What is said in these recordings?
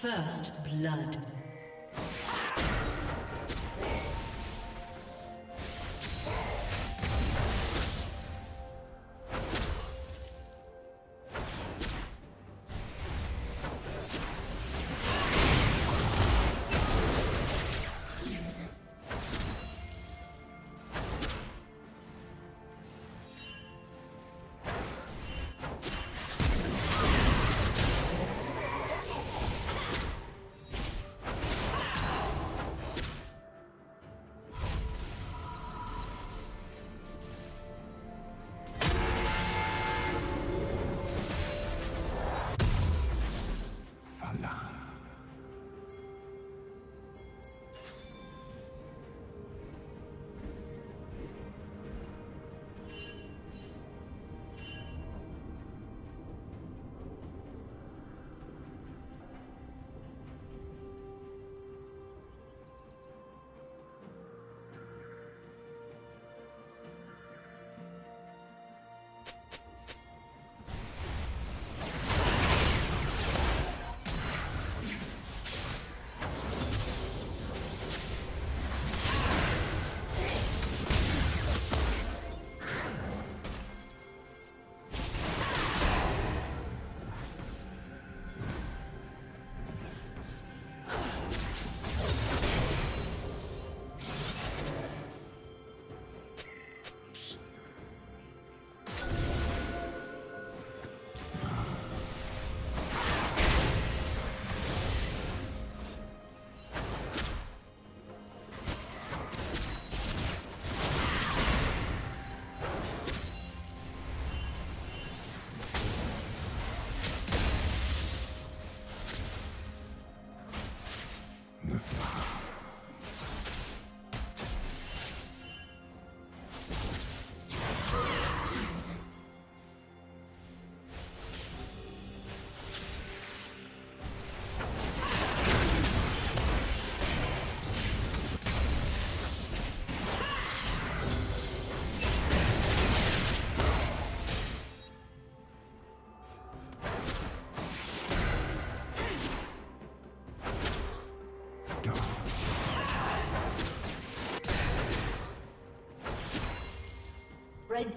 First blood. The red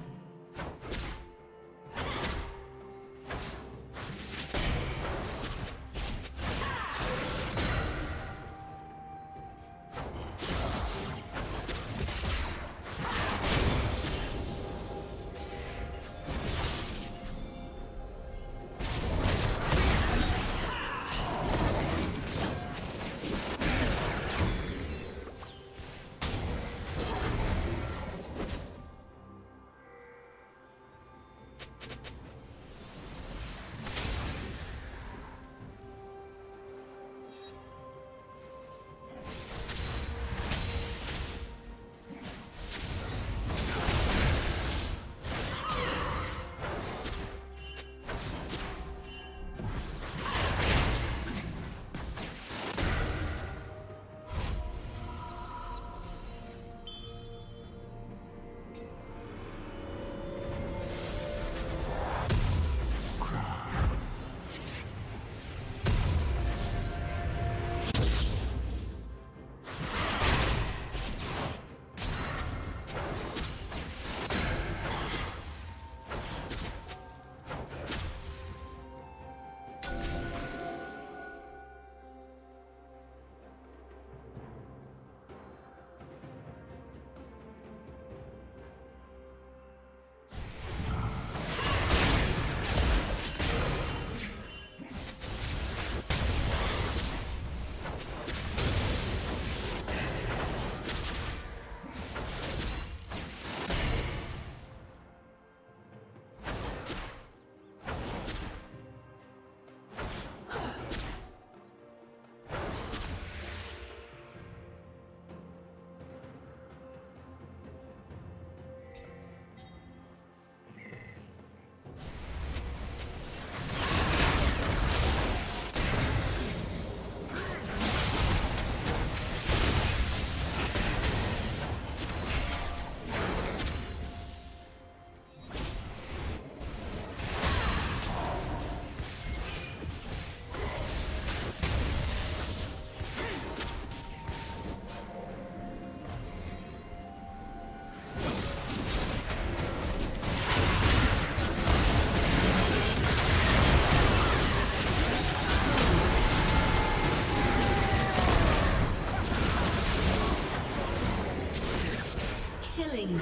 Will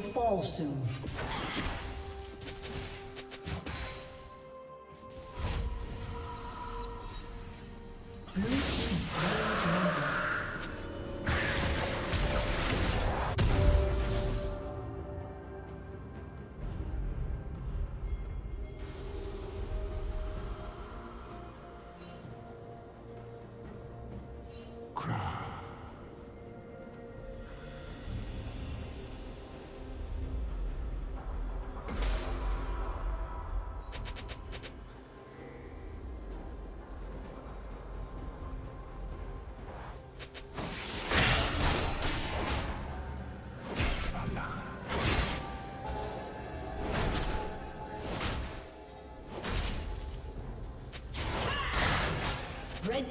fall soon. Red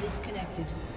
Disconnected.